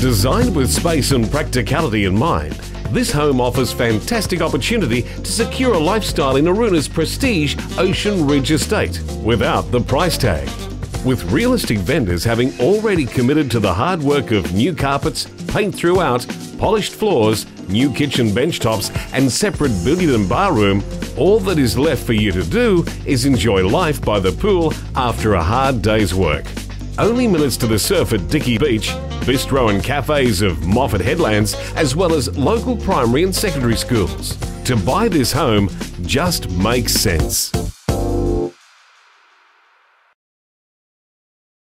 Designed with space and practicality in mind, this home offers fantastic opportunity to secure a lifestyle in Aruna's prestige Ocean Ridge estate without the price tag. With realistic vendors having already committed to the hard work of new carpets, paint throughout, polished floors, new kitchen benchtops and separate billiard and bar room, all that is left for you to do is enjoy life by the pool after a hard day's work. Only minutes to the surf at Dicky Beach, bistro and cafes of Moffat Headlands, as well as local primary and secondary schools. To buy this home just makes sense.